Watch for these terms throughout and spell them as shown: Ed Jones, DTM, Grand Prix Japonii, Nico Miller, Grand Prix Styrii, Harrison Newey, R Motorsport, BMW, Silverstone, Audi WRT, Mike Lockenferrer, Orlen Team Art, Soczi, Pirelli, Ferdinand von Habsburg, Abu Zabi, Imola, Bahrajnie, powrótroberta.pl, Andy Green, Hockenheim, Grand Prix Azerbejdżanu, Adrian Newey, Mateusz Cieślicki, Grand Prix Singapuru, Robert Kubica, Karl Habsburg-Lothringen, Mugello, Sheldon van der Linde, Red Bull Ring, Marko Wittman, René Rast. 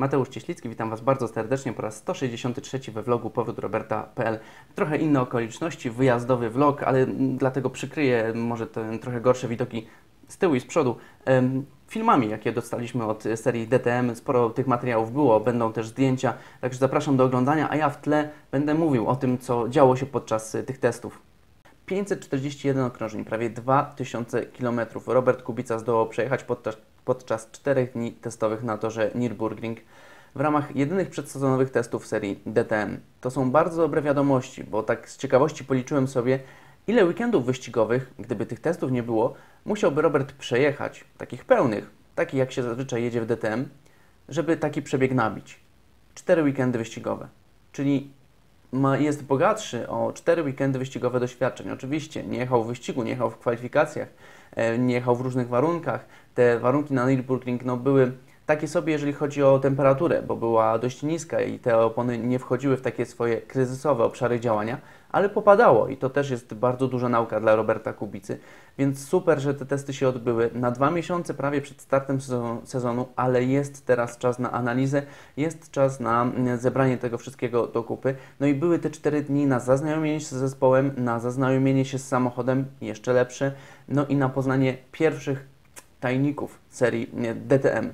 Mateusz Cieślicki, witam Was bardzo serdecznie po raz 163 we vlogu powrótroberta.pl. Trochę inne okoliczności, wyjazdowy vlog, ale dlatego przykryję może te trochę gorsze widoki z tyłu i z przodu filmami, jakie dostaliśmy od serii DTM. Sporo tych materiałów było, będą też zdjęcia, także zapraszam do oglądania, a ja w tle będę mówił o tym, co działo się podczas tych testów. 541 okrążeń, prawie 2000 km. Robert Kubica zdołał przejechać podczas 4 dni testowych na torze Nürburgring w ramach jedynych przedsezonowych testów serii DTM. To są bardzo dobre wiadomości, bo tak z ciekawości policzyłem sobie, ile weekendów wyścigowych, gdyby tych testów nie było, musiałby Robert przejechać, takich pełnych, takich jak się zazwyczaj jedzie w DTM, żeby taki przebieg nabić. 4 weekendy wyścigowe, czyli jest bogatszy o 4 weekendy wyścigowe doświadczeń. Oczywiście nie jechał w wyścigu, nie jechał w kwalifikacjach, nie jechał w różnych warunkach. Te warunki na Nürburgring były takie sobie, jeżeli chodzi o temperaturę, bo była dość niska i te opony nie wchodziły w takie swoje kryzysowe obszary działania, ale popadało i to też jest bardzo duża nauka dla Roberta Kubicy, więc super, że te testy się odbyły na 2 miesiące prawie przed startem sezonu, ale jest teraz czas na analizę, jest czas na zebranie tego wszystkiego do kupy. No i były te 4 dni na zaznajomienie się z zespołem, na zaznajomienie się z samochodem, jeszcze lepsze, no i na poznanie pierwszych tajników serii DTM.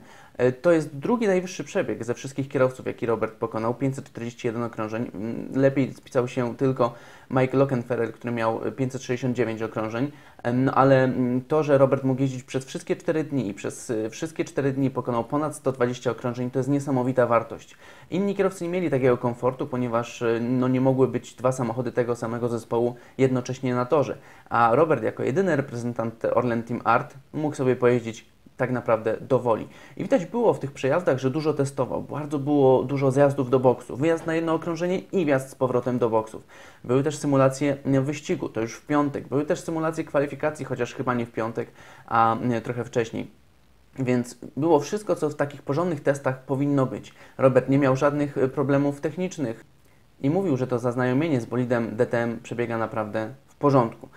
To jest drugi najwyższy przebieg ze wszystkich kierowców, jaki Robert pokonał, 541 okrążeń. Lepiej spisał się tylko Mike Lockenferrer, który miał 569 okrążeń, no ale to, że Robert mógł jeździć przez wszystkie 4 dni i przez wszystkie 4 dni pokonał ponad 120 okrążeń, to jest niesamowita wartość. Inni kierowcy nie mieli takiego komfortu, ponieważ no, nie mogły być 2 samochody tego samego zespołu jednocześnie na torze, a Robert jako jedyny reprezentant Orlen Team Art mógł sobie pojeździć tak naprawdę do woli. I widać było w tych przejazdach, że dużo testował. Bardzo było dużo zjazdów do boksu. Wyjazd na jedno okrążenie i wjazd z powrotem do boksów. Były też symulacje wyścigu, to już w piątek. Były też symulacje kwalifikacji, chociaż chyba nie w piątek, a trochę wcześniej. Więc było wszystko, co w takich porządnych testach powinno być. Robert nie miał żadnych problemów technicznych i mówił, że to zaznajomienie z bolidem DTM przebiega naprawdę w porządku.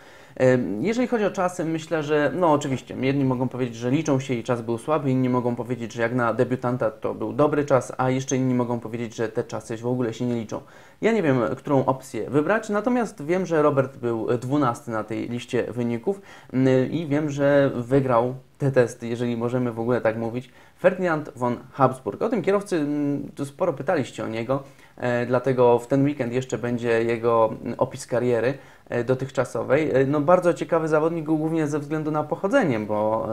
Jeżeli chodzi o czasy, myślę, że no oczywiście, jedni mogą powiedzieć, że liczą się i czas był słaby, inni mogą powiedzieć, że jak na debiutanta to był dobry czas, a jeszcze inni mogą powiedzieć, że te czasy w ogóle się nie liczą. Ja nie wiem, którą opcję wybrać, natomiast wiem, że Robert był 12 na tej liście wyników i wiem, że wygrał te testy, jeżeli możemy w ogóle tak mówić, Ferdinand von Habsburg. O tym kierowcy sporo pytaliście o niego, dlatego w ten weekend jeszcze będzie jego opis kariery dotychczasowej. No bardzo ciekawy zawodnik, głównie ze względu na pochodzenie, bo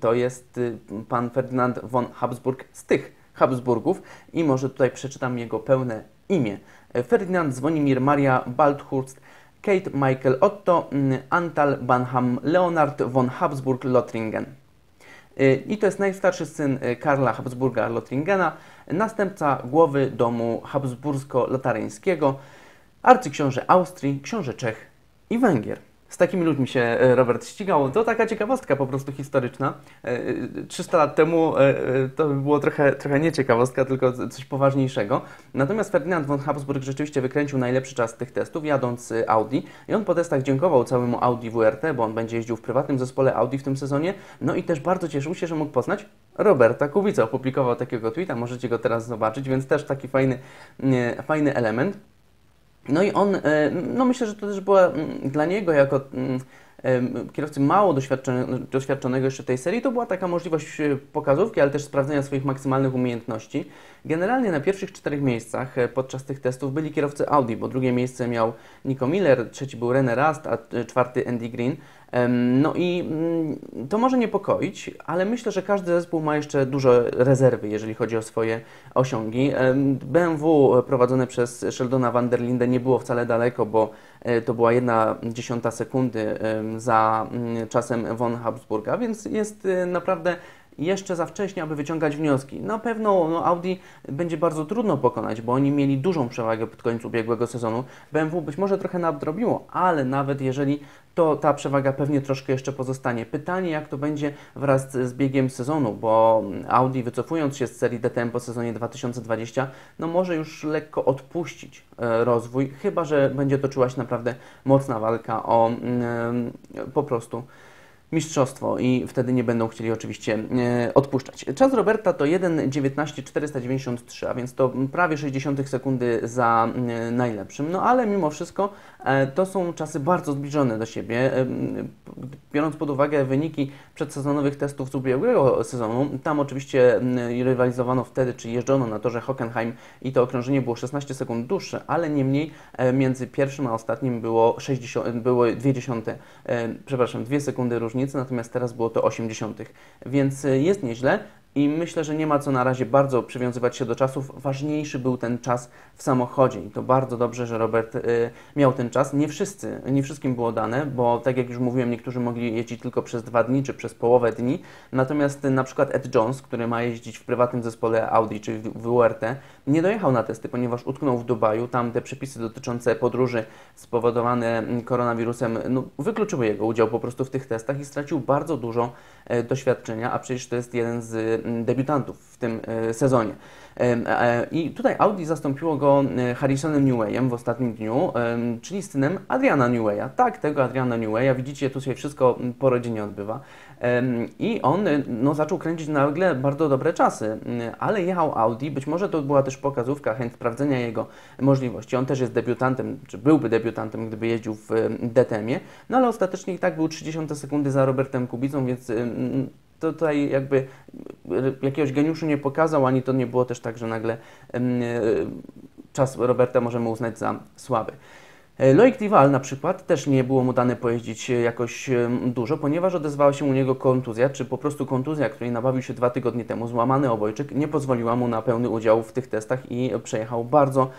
to jest pan Ferdinand von Habsburg z tych Habsburgów i może tutaj przeczytam jego pełne imię. Ferdinand Zwonimir Maria Baldhurst Kate Michael Otto, Antal Banham Leonard von Habsburg-Lothringen. I to jest najstarszy syn Karla Habsburga-Lothringena, następca głowy domu habsbursko-lotaryńskiego, arcyksiąże Austrii, książę Czech i Węgier. Z takimi ludźmi się Robert ścigał. To taka ciekawostka po prostu historyczna. 300 lat temu to by było trochę nie ciekawostka, tylko coś poważniejszego. Natomiast Ferdynand von Habsburg rzeczywiście wykręcił najlepszy czas tych testów, jadąc Audi. I on po testach dziękował całemu Audi WRT, bo on będzie jeździł w prywatnym zespole Audi w tym sezonie. No i też bardzo cieszył się, że mógł poznać Roberta Kubica. Opublikował takiego tweeta, możecie go teraz zobaczyć, więc też taki fajny element. No i on, no myślę, że to też była dla niego jako kierowcy mało doświadczonego jeszcze tej serii, to była taka możliwość pokazówki, ale też sprawdzenia swoich maksymalnych umiejętności. Generalnie na pierwszych 4 miejscach podczas tych testów byli kierowcy Audi, bo drugie miejsce miał Nico Miller, 3 był René Rast, a 4 Andy Green. No i to może niepokoić, ale myślę, że każdy zespół ma jeszcze dużo rezerwy, jeżeli chodzi o swoje osiągi. BMW prowadzone przez Sheldona van der Linde nie było wcale daleko, bo to była 1/10 sekundy za czasem von Habsburga, więc jest naprawdę jeszcze za wcześnie, aby wyciągać wnioski. Na pewno no, Audi będzie bardzo trudno pokonać, bo oni mieli dużą przewagę pod koniec ubiegłego sezonu. BMW być może trochę nadrobiło, ale nawet jeżeli, to ta przewaga pewnie troszkę jeszcze pozostanie. Pytanie, jak to będzie wraz z biegiem sezonu, bo Audi, wycofując się z serii DTM po sezonie 2020, no może już lekko odpuścić rozwój, chyba że będzie toczyła się naprawdę mocna walka o po prostu mistrzostwo i wtedy nie będą chcieli oczywiście odpuszczać. Czas Roberta to 1:19.493, a więc to prawie 0,6 sekundy za najlepszym, no ale mimo wszystko to są czasy bardzo zbliżone do siebie. Biorąc pod uwagę wyniki przedsezonowych testów z ubiegłego sezonu, tam oczywiście rywalizowano wtedy, czy jeżdżono na torze Hockenheim i to okrążenie było 16 sekund dłuższe, ale niemniej między pierwszym a ostatnim było 2 sekundy różnicy, natomiast teraz było to 0,8, więc jest nieźle. I myślę, że nie ma co na razie bardzo przywiązywać się do czasów. Ważniejszy był ten czas w samochodzie i to bardzo dobrze, że Robert miał ten czas. Nie wszystkim było dane, bo tak jak już mówiłem, niektórzy mogli jeździć tylko przez 2 dni czy przez połowę dni. Natomiast na przykład Ed Jones, który ma jeździć w prywatnym zespole Audi, czyli w WRT, nie dojechał na testy, ponieważ utknął w Dubaju. Tam te przepisy dotyczące podróży spowodowane koronawirusem wykluczyły jego udział po prostu w tych testach i stracił bardzo dużo doświadczenia, a przecież to jest jeden z debiutantów w tym sezonie. I tutaj Audi zastąpiło go Harrisonem Neweyem w ostatnim dniu, czyli synem Adriana Neweya. Tak, tego Adriana Neweya. Widzicie, tu się wszystko po rodzinie odbywa. I on zaczął kręcić nagle bardzo dobre czasy, ale jechał Audi. Być może to była też pokazówka, chęć sprawdzenia jego możliwości. On też jest debiutantem, czy byłby debiutantem, gdyby jeździł w DTM-ie. No ale ostatecznie i tak był 30 sekundy za Robertem Kubicą, więc to tutaj jakby jakiegoś geniuszu nie pokazał, ani to nie było też tak, że nagle czas Roberta możemy uznać za słaby. Loïc Duval na przykład też nie było mu dane pojeździć jakoś dużo, ponieważ odezwała się u niego kontuzja, czy po prostu kontuzja, której nabawił się 2 tygodnie temu, złamany obojczyk, nie pozwoliła mu na pełny udział w tych testach i przejechał bardzo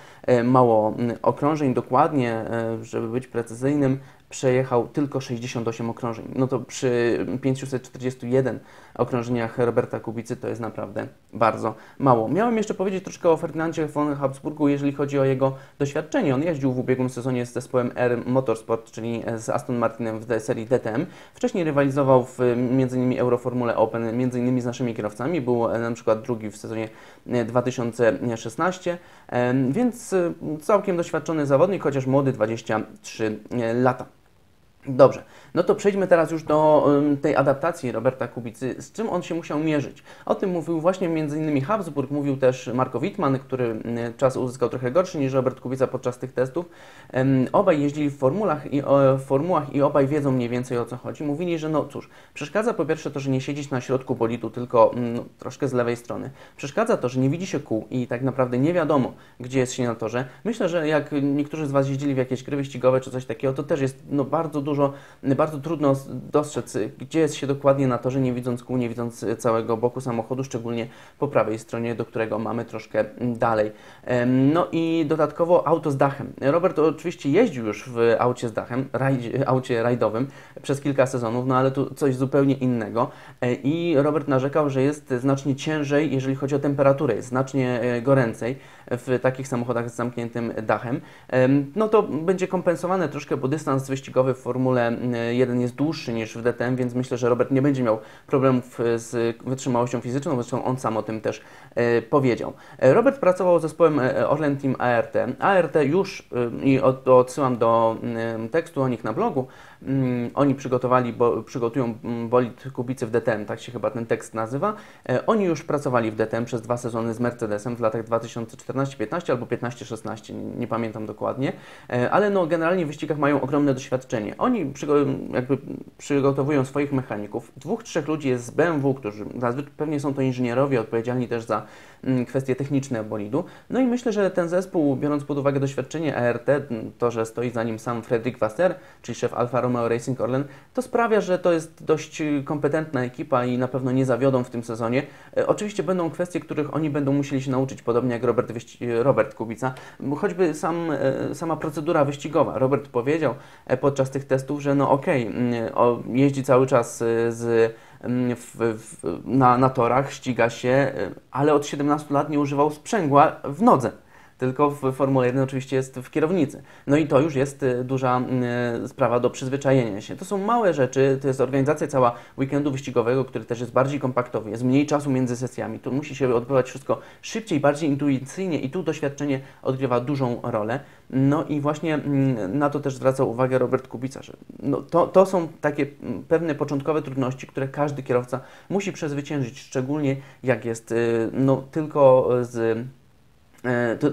mało okrążeń. Dokładnie, żeby być precyzyjnym, przejechał tylko 68 okrążeń. No to przy 541 okrążeniach Roberta Kubicy to jest naprawdę bardzo mało. Miałem jeszcze powiedzieć troszkę o Ferdinandzie von Habsburgu, jeżeli chodzi o jego doświadczenie. On jeździł w ubiegłym sezonie z zespołem R Motorsport, czyli z Aston Martinem w serii DTM. Wcześniej rywalizował w m.in. Euroformule Open, m.in. z naszymi kierowcami. Był na przykład drugi w sezonie 2016, więc całkiem doświadczony zawodnik, chociaż młody, 23 lata. Dobrze, no to przejdźmy teraz już do tej adaptacji Roberta Kubicy, z czym on się musiał mierzyć. O tym mówił właśnie m.in. Habsburg, mówił też Marko Wittman, który czas uzyskał trochę gorszy niż Robert Kubica podczas tych testów. Obaj jeździli w formułach i obaj wiedzą mniej więcej o co chodzi. Mówili, że no cóż, przeszkadza po pierwsze to, że nie siedzieć na środku bolidu, tylko troszkę z lewej strony. Przeszkadza to, że nie widzi się kół i tak naprawdę nie wiadomo, gdzie jest się na torze. Myślę, że jak niektórzy z Was jeździli w jakieś gry wyścigowe czy coś takiego, to też jest bardzo dużo. Bardzo trudno dostrzec, gdzie jest się dokładnie na torze, nie widząc kół, nie widząc całego boku samochodu, szczególnie po prawej stronie, do którego mamy troszkę dalej. No i dodatkowo auto z dachem. Robert oczywiście jeździł już w aucie z dachem, aucie rajdowym przez kilka sezonów, no ale tu coś zupełnie innego. I Robert narzekał, że jest znacznie ciężej, jeżeli chodzi o temperaturę, jest znacznie goręcej w takich samochodach z zamkniętym dachem. No to będzie kompensowane troszkę, bo dystans wyścigowy w Formule 1 jest dłuższy niż w DTM, więc myślę, że Robert nie będzie miał problemów z wytrzymałością fizyczną, zresztą on sam o tym też powiedział. Robert pracował z zespołem Orlen Team Art. ART już, i odsyłam do tekstu o nich na blogu, oni przygotują bolid Kubicy w DTM, tak się chyba ten tekst nazywa. Oni już pracowali w DTM przez 2 sezony z Mercedesem w latach 2014-15 albo 15-16, nie pamiętam dokładnie, ale no generalnie w wyścigach mają ogromne doświadczenie. Oni przygotowują swoich mechaników. 2-3 ludzi jest z BMW, którzy pewnie są to inżynierowie odpowiedzialni też za kwestie techniczne bolidu. No i myślę, że ten zespół, biorąc pod uwagę doświadczenie ART, to, że stoi za nim sam Fredrik Wasser, czyli szef Alfa Romeo Racing Orlen, to sprawia, że to jest dość kompetentna ekipa i na pewno nie zawiodą w tym sezonie. Oczywiście będą kwestie, których oni będą musieli się nauczyć, podobnie jak Robert Kubica, choćby sama procedura wyścigowa. Robert powiedział podczas tych testów, że no okej, jeździ cały czas na torach, ściga się, ale od 17 lat nie używał sprzęgła w nodze. tylko w Formule 1 oczywiście jest w kierownicy. No i to już jest duża sprawa do przyzwyczajenia się. To są małe rzeczy, to jest organizacja cała weekendu wyścigowego, który też jest bardziej kompaktowy, jest mniej czasu między sesjami, tu musi się odbywać wszystko szybciej, bardziej intuicyjnie i tu doświadczenie odgrywa dużą rolę. No i właśnie na to też zwracał uwagę Robert Kubica, że no to są takie pewne początkowe trudności, które każdy kierowca musi przezwyciężyć, szczególnie jak jest no,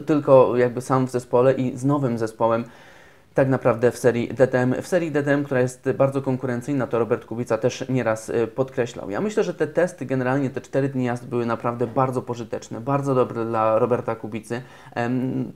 tylko jakby sam w zespole i z nowym zespołem tak naprawdę w serii DTM. W serii DTM, która jest bardzo konkurencyjna, to Robert Kubica też nieraz podkreślał. Ja myślę, że te testy, generalnie te 4 dni jazd były naprawdę bardzo pożyteczne, bardzo dobre dla Roberta Kubicy.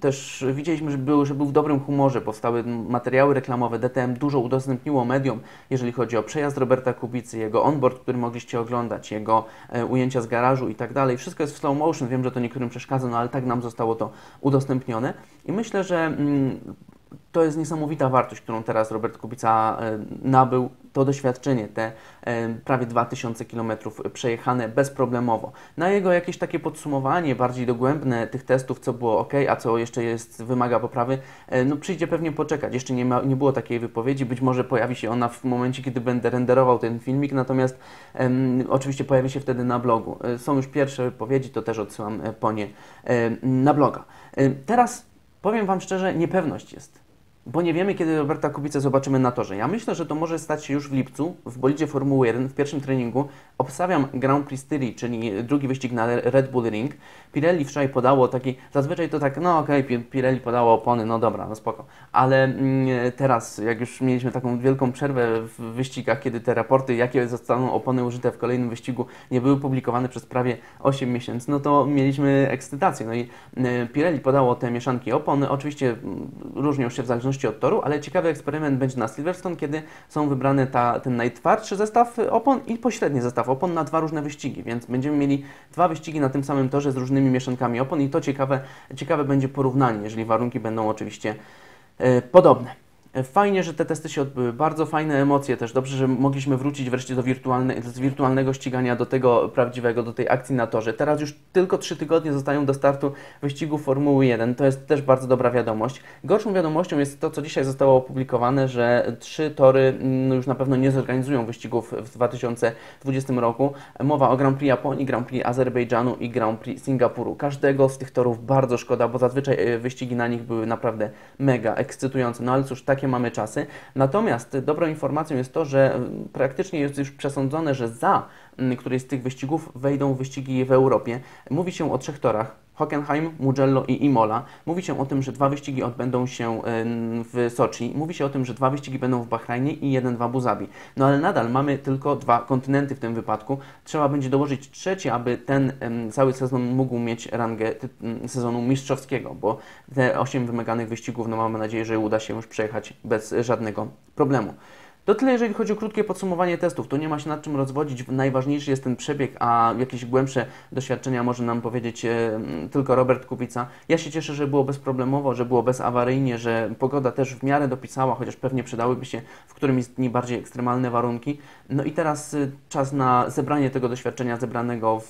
Też widzieliśmy, że był w dobrym humorze, powstały materiały reklamowe. DTM dużo udostępniło mediom, jeżeli chodzi o przejazd Roberta Kubicy, jego onboard, który mogliście oglądać, jego ujęcia z garażu i tak dalej. Wszystko jest w slow motion, wiem, że to niektórym przeszkadza, no ale tak nam zostało to udostępnione. I myślę, że to jest niesamowita wartość, którą teraz Robert Kubica nabył, to doświadczenie, te prawie 2000 km przejechane bezproblemowo. Na jego jakieś takie podsumowanie bardziej dogłębne tych testów, co było ok, a co jeszcze wymaga poprawy, no przyjdzie pewnie poczekać. Jeszcze nie było takiej wypowiedzi, być może pojawi się ona w momencie, kiedy będę renderował ten filmik, natomiast oczywiście pojawi się wtedy na blogu. Są już pierwsze wypowiedzi, to też odsyłam po nie na bloga. Teraz powiem Wam szczerze, niepewność jest, bo nie wiemy, kiedy Roberta Kubicę zobaczymy na torze. Ja myślę, że to może stać się już w lipcu, w bolidzie Formuły 1, w pierwszym treningu. Obstawiam Grand Prix Styrii, czyli drugi wyścig na Red Bull Ring. Pirelli wczoraj podało taki, zazwyczaj to tak, no okej, Pirelli podało opony, no dobra, no spoko. Ale teraz, jak już mieliśmy taką wielką przerwę w wyścigach, kiedy te raporty, jakie zostaną opony użyte w kolejnym wyścigu, nie były publikowane przez prawie 8 miesięcy, no to mieliśmy ekscytację. No i Pirelli podało te mieszanki opon, oczywiście różnią się w zależności od toru, ale ciekawy eksperyment będzie na Silverstone, kiedy są wybrane ten najtwardszy zestaw opon i pośredni zestaw opon na 2 różne wyścigi, więc będziemy mieli 2 wyścigi na tym samym torze z różnymi mieszankami opon i to ciekawe będzie porównanie, jeżeli warunki będą oczywiście podobne. Fajnie, że te testy się odbyły, bardzo fajne emocje też, dobrze, że mogliśmy wrócić wreszcie do wirtualnego ścigania, do tego prawdziwego, do tej akcji na torze. Teraz już tylko 3 tygodnie zostają do startu wyścigu Formuły 1, to jest też bardzo dobra wiadomość. Gorszą wiadomością jest to, co dzisiaj zostało opublikowane, że 3 tory już na pewno nie zorganizują wyścigów w 2020 roku. Mowa o Grand Prix Japonii, Grand Prix Azerbejdżanu i Grand Prix Singapuru. Każdego z tych torów bardzo szkoda, bo zazwyczaj wyścigi na nich były naprawdę mega ekscytujące, no ale cóż, takie mamy czasy. Natomiast dobrą informacją jest to, że praktycznie jest już przesądzone, że za któryś z tych wyścigów wejdą wyścigi w Europie. Mówi się o 3 torach: Hockenheim, Mugello i Imola. Mówi się o tym, że 2 wyścigi odbędą się w Soczi. Mówi się o tym, że 2 wyścigi będą w Bahrajnie i 1 w Abu Zabi. No ale nadal mamy tylko 2 kontynenty w tym wypadku. Trzeba będzie dołożyć 3, aby ten cały sezon mógł mieć rangę sezonu mistrzowskiego, bo te 8 wymaganych wyścigów, no mamy nadzieję, że uda się już przejechać bez żadnego problemu. To tyle, jeżeli chodzi o krótkie podsumowanie testów. Tu nie ma się nad czym rozwodzić. Najważniejszy jest ten przebieg, a jakieś głębsze doświadczenia może nam powiedzieć tylko Robert Kubica. Ja się cieszę, że było bezproblemowo, że było bezawaryjnie, że pogoda też w miarę dopisała, chociaż pewnie przydałyby się w którymś z dni bardziej ekstremalne warunki. No i teraz czas na zebranie tego doświadczenia zebranego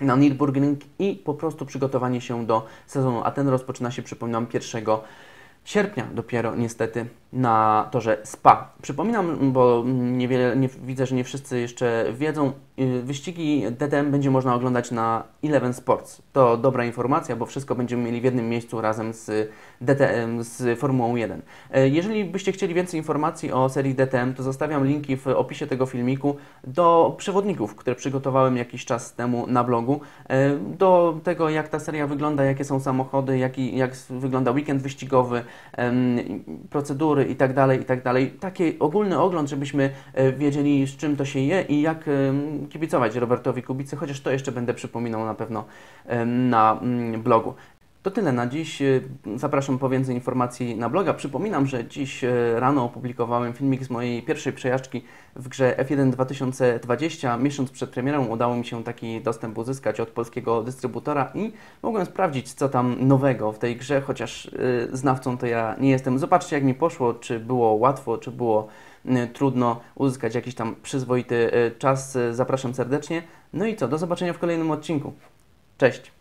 na Nürburgring i po prostu przygotowanie się do sezonu. A ten rozpoczyna się, przypominam, 1 sierpnia dopiero niestety na torze Spa. Przypominam, bo widzę, że nie wszyscy jeszcze wiedzą, wyścigi DTM będzie można oglądać na Eleven Sports. To dobra informacja, bo wszystko będziemy mieli w jednym miejscu razem z DTM, z Formułą 1. Jeżeli byście chcieli więcej informacji o serii DTM, to zostawiam linki w opisie tego filmiku do przewodników, które przygotowałem jakiś czas temu na blogu, do tego, jak ta seria wygląda, jakie są samochody, jak wygląda weekend wyścigowy, procedury i tak dalej. Taki ogólny ogląd, żebyśmy wiedzieli, z czym to się je i jak kibicować Robertowi Kubicy, chociaż to jeszcze będę przypominał na pewno na blogu. To tyle na dziś. Zapraszam po więcej informacji na bloga. Przypominam, że dziś rano opublikowałem filmik z mojej pierwszej przejażdżki w grze F1 2020. Miesiąc przed premierą udało mi się taki dostęp uzyskać od polskiego dystrybutora i mogłem sprawdzić, co tam nowego w tej grze, chociaż znawcą to ja nie jestem. Zobaczcie, jak mi poszło, czy było łatwo, czy było trudno uzyskać jakiś tam przyzwoity czas. Zapraszam serdecznie. No i co, do zobaczenia w kolejnym odcinku. Cześć!